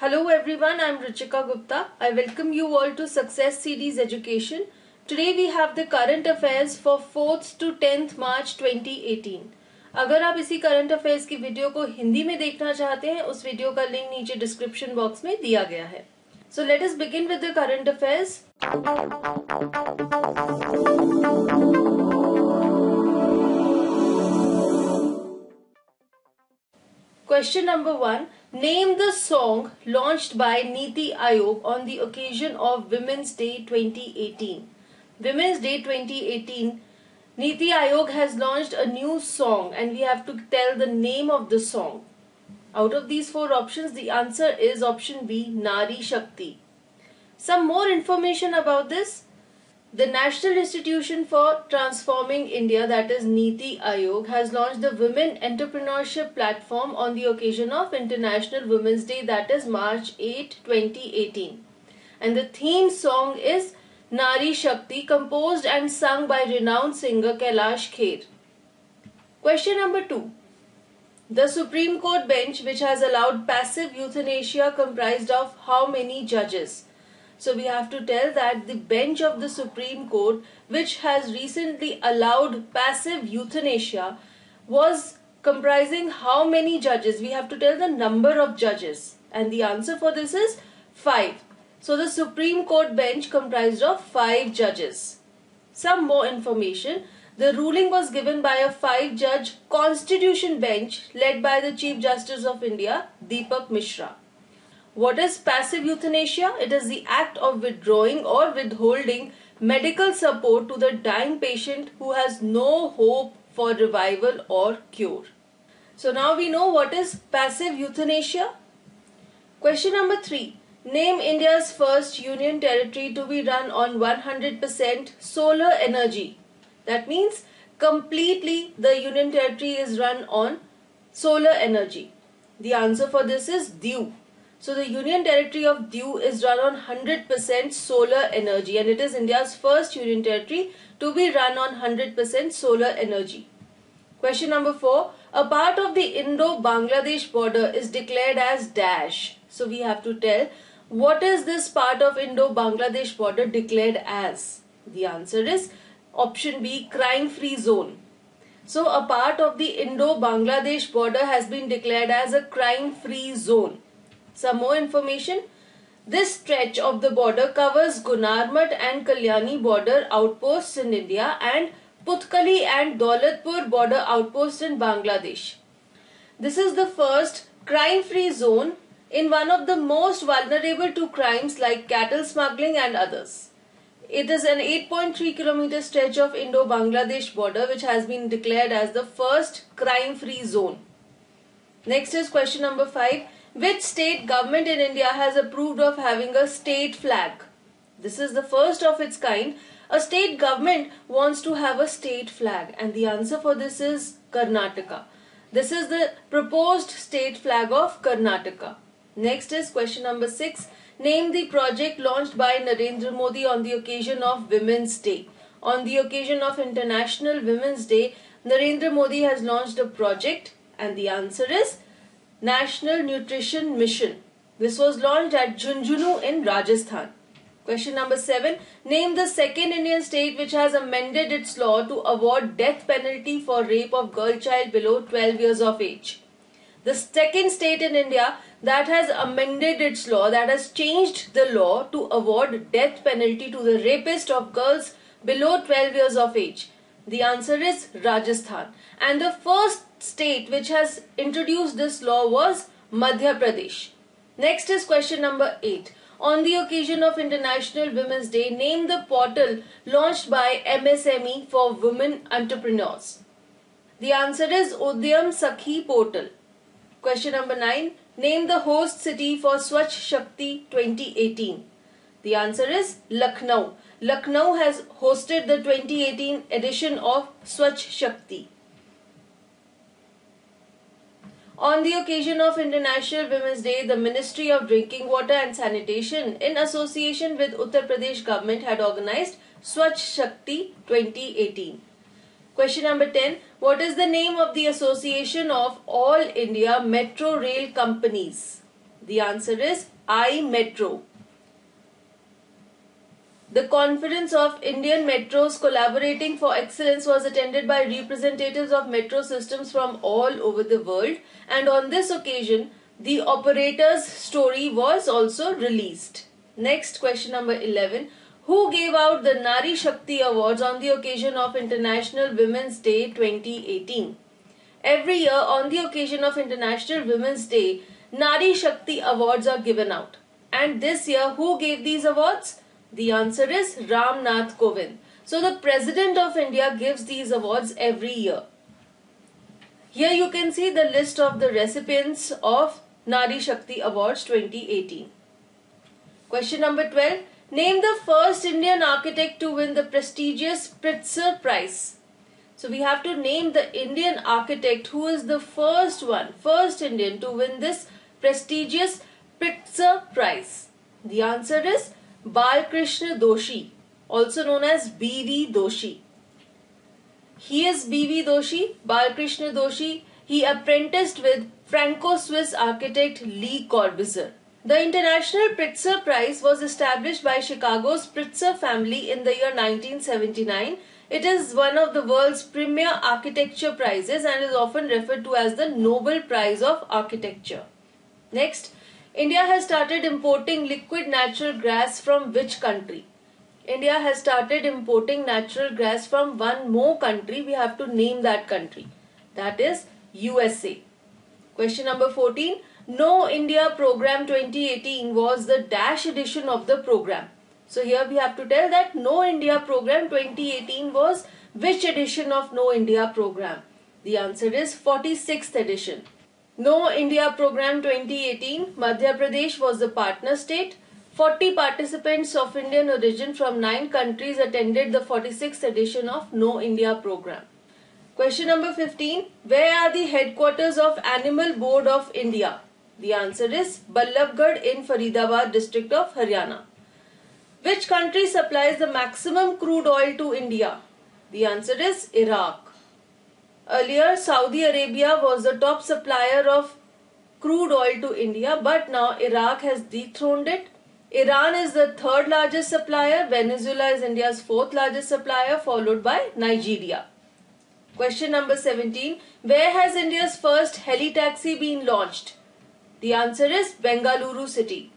Hello everyone, I am Ruchika Gupta. I welcome you all to Success CDs Education. Today we have the current affairs for 4th to 10th March 2018. अगर आप इसी current affairs की video को हिंदी में देखना चाहते हैं, उस वीडियो का लिंक नीचे description box में दिया गया है. So let us begin with the current affairs. Question number 1. Name the song launched by Niti Aayog on the occasion of Women's Day 2018. Women's Day 2018, Niti Aayog has launched a new song and we have to tell the name of the song. Out of these four options, the answer is option B, Nari Shakti. Some more information about this. The National Institution for Transforming India, that is Niti Aayog, has launched the Women Entrepreneurship Platform on the occasion of International Women's Day, that is March 8, 2018. And the theme song is Nari Shakti, composed and sung by renowned singer Kailash Kher. Question number 2. The Supreme Court bench which has allowed passive euthanasia comprised of how many judges? So we have to tell that the bench of the Supreme Court which has recently allowed passive euthanasia was comprising how many judges? We have to tell the number of judges, and the answer for this is 5. So the Supreme Court bench comprised of 5 judges. Some more information. The ruling was given by a 5-judge constitution bench led by the Chief Justice of India, Deepak Mishra. What is passive euthanasia? It is the act of withdrawing or withholding medical support to the dying patient who has no hope for revival or cure. So now we know what is passive euthanasia. Question number 3. Name India's first union territory to be run on 100% solar energy. That means completely the union territory is run on solar energy. The answer for this is Diu. So the Union Territory of Diu is run on 100% solar energy, and it is India's first Union Territory to be run on 100% solar energy. Question number 4. A part of the Indo-Bangladesh border is declared as dash. So we have to tell what is this part of Indo-Bangladesh border declared as. The answer is option B, crime-free zone. So a part of the Indo-Bangladesh border has been declared as a crime-free zone. Some more information. This stretch of the border covers Gunarmat and Kalyani border outposts in India and Putkali and Dholatpur border outposts in Bangladesh. This is the first crime-free zone in one of the most vulnerable to crimes like cattle smuggling and others. It is an 8.3 km stretch of Indo-Bangladesh border which has been declared as the first crime-free zone. Next is question number 5. Which state government in India has approved of having a state flag? This is the first of its kind. A state government wants to have a state flag, and the answer for this is Karnataka. This is the proposed state flag of Karnataka. Next is question number 6. Name the project launched by Narendra Modi on the occasion of Women's Day. On the occasion of International Women's Day, Narendra Modi has launched a project, and the answer is National Nutrition Mission. This was launched at Junjunu in Rajasthan. Question number 7. Name the second Indian state which has amended its law to award death penalty for rape of girl child below 12 years of age. The second state in India that has amended its law, that has changed the law to award death penalty to the rapist of girls below 12 years of age. The answer is Rajasthan. And the first state which has introduced this law was Madhya Pradesh. Next is question number 8. On the occasion of International Women's Day, name the portal launched by MSME for women entrepreneurs. The answer is Udyam Sakti portal. Question number 9. Name the host city for Swachh Shakti 2018. The answer is Lucknow. Lucknow has hosted the 2018 edition of Swachh Shakti. On the occasion of International Women's Day, the Ministry of Drinking Water and Sanitation in association with Uttar Pradesh government had organized Swachh Shakti 2018. Question number 10. What is the name of the Association of All India Metro Rail Companies? The answer is iMetro. The conference of Indian metros collaborating for excellence was attended by representatives of metro systems from all over the world, and on this occasion, the operator's story was also released. Next, question number 11. Who gave out the Nari Shakti Awards on the occasion of International Women's Day 2018? Every year on the occasion of International Women's Day, Nari Shakti Awards are given out. And this year, who gave these awards? The answer is Ram Nath Kovind. So the President of India gives these awards every year. Here you can see the list of the recipients of Nari Shakti Awards 2018. Question number 12. Name the first Indian architect to win the prestigious Pritzker Prize. So we have to name the Indian architect who is the first Indian to win this prestigious Pritzker Prize. The answer is Bal Krishna Doshi, also known as B.V. Doshi. He is B.V. Doshi, Bal Krishna Doshi. He apprenticed with Franco-Swiss architect Le Corbusier. The International Pritzker Prize was established by Chicago's Pritzker family in the year 1979. It is one of the world's premier architecture prizes and is often referred to as the Nobel Prize of Architecture. Next, India has started importing liquid natural gas from which country? India has started importing natural gas from one more country. We have to name that country. That is USA. Question number 14. No India Program 2018 was the dash edition of the program. So here we have to tell that No India Program 2018 was which edition of No India Program? The answer is 46th edition. No India Program 2018, Madhya Pradesh was the partner state. 40 participants of Indian origin from 9 countries attended the 46th edition of No India Program. Question number 15. Where are the headquarters of Animal Board of India? The answer is Ballabgarh in Faridabad district of Haryana. Which country supplies the maximum crude oil to India? The answer is Iraq. Earlier, Saudi Arabia was the top supplier of crude oil to India, but now Iraq has dethroned it. Iran is the third largest supplier. Venezuela is India's fourth largest supplier, followed by Nigeria. Question number 17. Where has India's first heli-taxi been launched? The answer is Bengaluru city.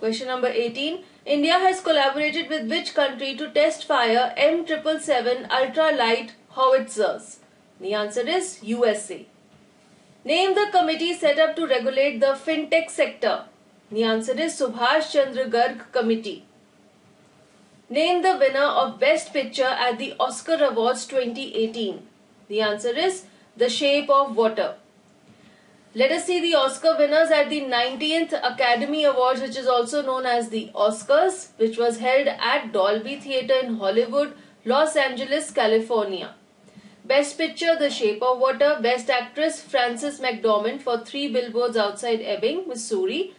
Question number 18. India has collaborated with which country to test fire M777 ultralight howitzers? The answer is USA. Name the committee set up to regulate the fintech sector. The answer is Subhash Chandra Garg Committee. Name the winner of Best Picture at the Oscar Awards 2018. The answer is The Shape of Water. Let us see the Oscar winners at the 19th Academy Awards, which is also known as the Oscars, which was held at Dolby Theatre in Hollywood, Los Angeles, California. Best Picture, The Shape of Water. Best Actress, Frances McDormand for 3 Billboards Outside Ebbing, Missouri.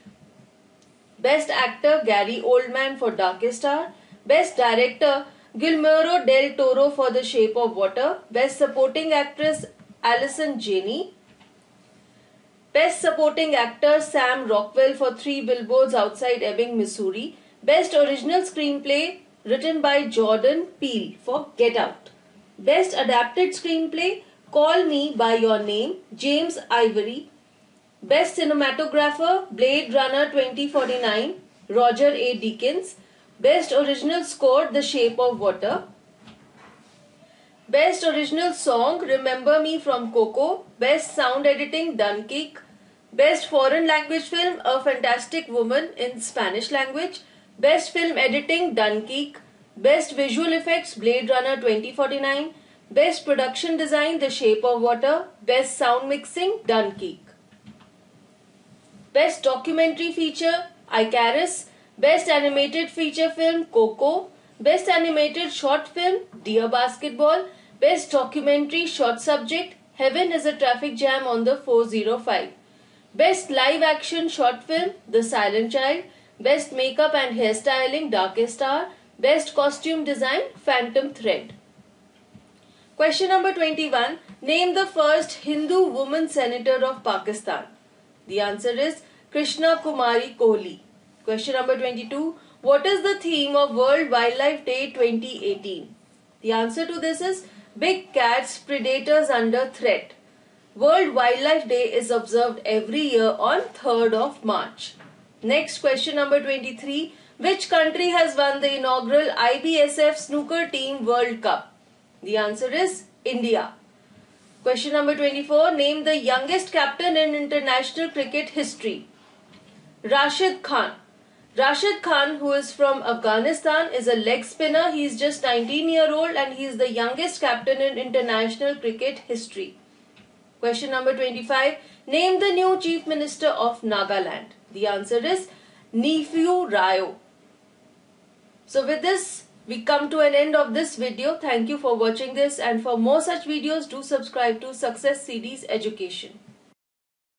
Best Actor, Gary Oldman for Darkest Hour. Best Director, Guillermo del Toro for The Shape of Water. Best Supporting Actress, Allison Janney. Best Supporting Actor, Sam Rockwell for 3 Billboards Outside Ebbing, Missouri. Best Original Screenplay, written by Jordan Peele for Get Out. Best Adapted Screenplay, Call Me by Your Name, James Ivory. Best Cinematographer, Blade Runner 2049, Roger A. Deakins. Best Original Score, The Shape of Water. Best Original Song, Remember Me from Coco. Best Sound Editing, Dunkirk. Best Foreign Language Film, A Fantastic Woman in Spanish Language. Best Film Editing, Dunkirk. Best Visual Effects, Blade Runner 2049. Best Production Design, The Shape of Water. Best Sound Mixing, Dunkirk. Best Documentary Feature, Icarus. Best Animated Feature Film, Coco. Best Animated Short Film, Dear Basketball. Best Documentary Short Subject, Heaven is a Traffic Jam on the 405. Best Live Action Short Film, The Silent Child. Best Makeup and Hairstyling, Darkest Hour. Best Costume Design, Phantom Thread. Question number 21. Name the first Hindu woman senator of Pakistan. The answer is Krishna Kumari Kohli. Question number 22. What is the theme of World Wildlife Day 2018? The answer to this is Big Cats, Predators Under Threat. World Wildlife Day is observed every year on 3rd of March. Next, question number 23. Which country has won the inaugural IBSF Snooker Team World Cup? The answer is India. Question number 24. Name the youngest captain in international cricket history. Rashid Khan. Rashid Khan, who is from Afghanistan, is a leg spinner. He is just 19-year-old and he is the youngest captain in international cricket history. Question number 25. Name the new Chief Minister of Nagaland. The answer is Nephew Rayo. So with this, we come to an end of this video. Thank you for watching this, and for more such videos, do subscribe to Success CDs Education.